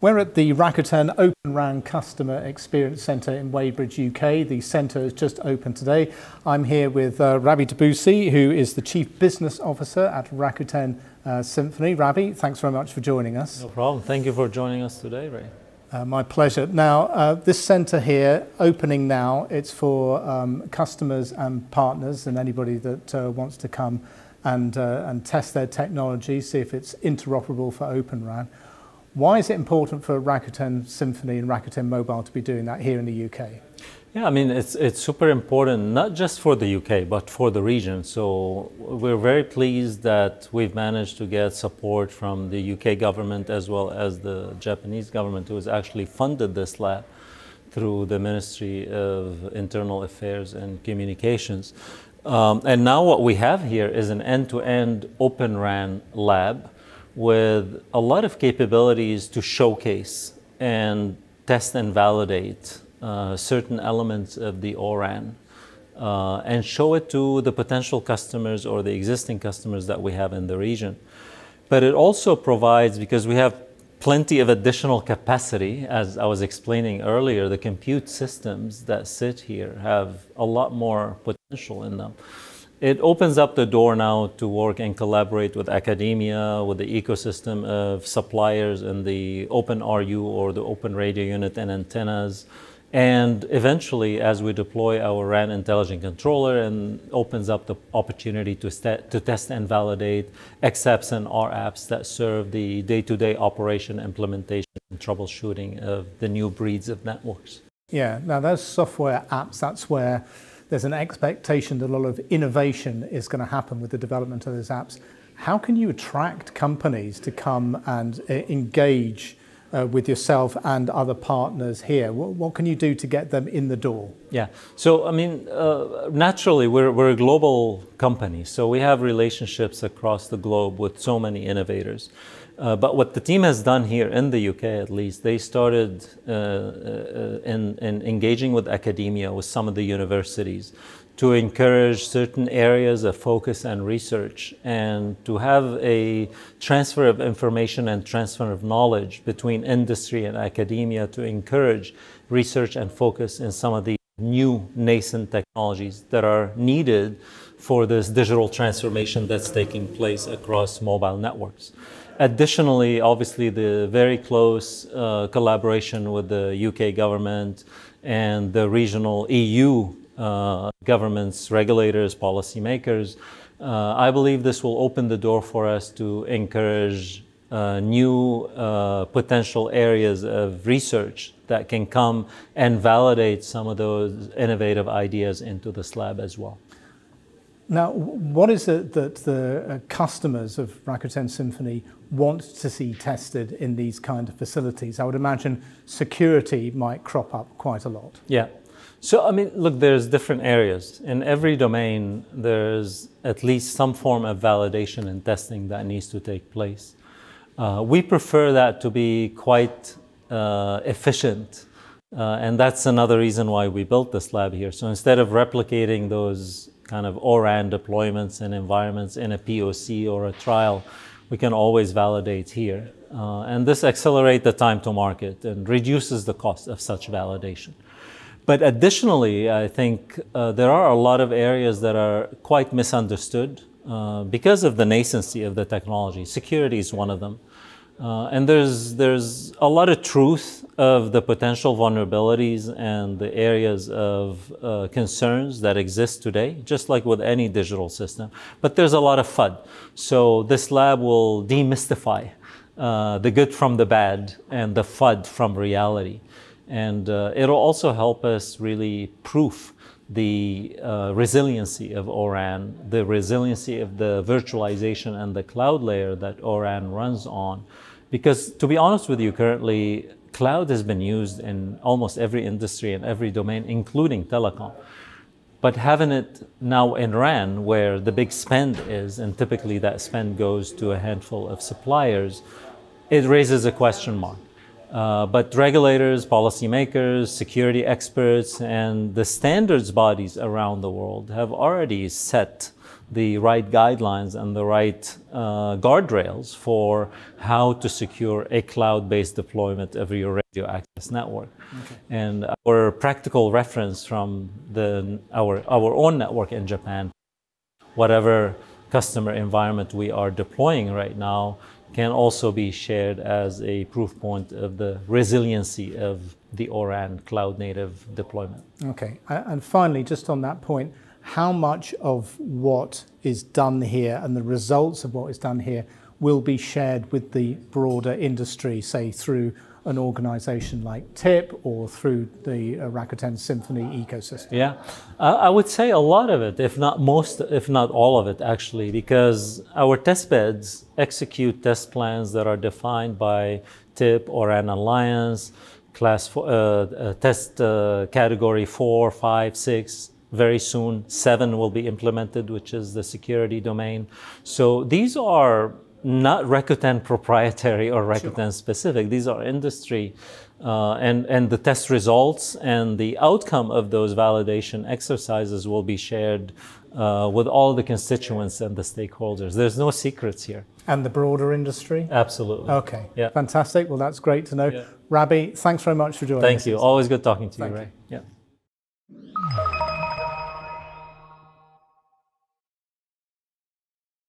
We're at the Rakuten Open RAN Customer Experience Centre in Weybridge, UK. The centre has just opened today. I'm here with Rabih Dabboussi, who is the Chief Business Officer at Rakuten Symphony. Rabih, thanks very much for joining us. No problem. Thank you for joining us today, Ray. My pleasure. Now, this centre here, opening now, it's for customers and partners and anybody that wants to come and test their technology, see if it's interoperable for Open RAN. Why is it important for Rakuten Symphony and Rakuten Mobile to be doing that here in the UK? Yeah, I mean, it's super important, not just for the UK, but for the region. So we're very pleased that we've managed to get support from the UK government as well as the Japanese government, who has actually funded this lab through the Ministry of Internal Affairs and Communications. And now what we have here is an end-to-end Open RAN lab with a lot of capabilities to showcase and test and validate certain elements of the ORAN and show it to the potential customers or the existing customers that we have in the region. But it also provides, because we have plenty of additional capacity, as I was explaining earlier, the compute systems that sit here have a lot more potential in them. It opens up the door now to work and collaborate with academia, with the ecosystem of suppliers and the Open RU or the Open Radio Unit and antennas. And eventually, as we deploy our RAN Intelligent Controller, and opens up the opportunity to test and validate XApps and R apps that serve the day-to-day operation, implementation, and troubleshooting of the new breeds of networks. Yeah, now those software apps, that's where there's an expectation that a lot of innovation is going to happen with the development of those apps. How can you attract companies to come and engage with yourself and other partners here? What can you do to get them in the door? Yeah, so I mean, naturally we're a global company, so we have relationships across the globe with so many innovators. But what the team has done here in the UK, at least, they started in engaging with academia, with some of the universities, to encourage certain areas of focus and research, and to have a transfer of information and transfer of knowledge between industry and academia to encourage research and focus in some of the new nascent technologies that are needed for this digital transformation that's taking place across mobile networks. Additionally, obviously, the very close collaboration with the UK government and the regional EU governments, regulators, policymakers, I believe this will open the door for us to encourage new potential areas of research that can come and validate some of those innovative ideas into this lab as well. Now, what is it that the customers of Rakuten Symphony want to see tested in these kind of facilities? I would imagine security might crop up quite a lot. Yeah. So, I mean, look, there's different areas. In every domain, there's at least some form of validation and testing that needs to take place. We prefer that to be quite efficient. And that's another reason why we built this lab here. So instead of replicating those kind of ORAN deployments and environments in a POC or a trial, we can always validate here. And this accelerates the time to market and reduces the cost of such validation. But additionally, I think there are a lot of areas that are quite misunderstood because of the nascency of the technology. Security is one of them. And there's a lot of truth of the potential vulnerabilities and the areas of concerns that exist today, just like with any digital system. But there's a lot of FUD. So this lab will demystify the good from the bad and the FUD from reality. And it'll also help us really prove the resiliency of ORAN, the resiliency of the virtualization and the cloud layer that ORAN runs on. Because to be honest with you, currently, cloud has been used in almost every industry and every domain, including telecom. But having it now in RAN, where the big spend is, and typically that spend goes to a handful of suppliers, it raises a question mark. But regulators, policymakers, security experts, and the standards bodies around the world have already set the right guidelines and the right guardrails for how to secure a cloud-based deployment of your radio access network. Okay. And our practical reference from our own network in Japan, whatever customer environment we are deploying right now, can also be shared as a proof point of the resiliency of the O-RAN cloud-native deployment. Okay, and finally, just on that point, how much of what is done here and the results of what is done here will be shared with the broader industry, say through an organization like TIP or through the Rakuten Symphony ecosystem? Yeah, I would say a lot of it, if not all of it actually, because our testbeds execute test plans that are defined by TIP or an alliance, class category 4, 5, 6, very soon 7 will be implemented, which is the security domain. So these are not Rakuten proprietary or Rakuten specific. Sure. These are industry and the test results and the outcome of those validation exercises will be shared with all the constituents and the stakeholders. There's no secrets here. And the broader industry? Absolutely. Okay, yeah. Fantastic. Well, that's great to know. Yeah. Rabih, thanks very much for joining us. Thank you. Always good talking to you, Ray. Yeah.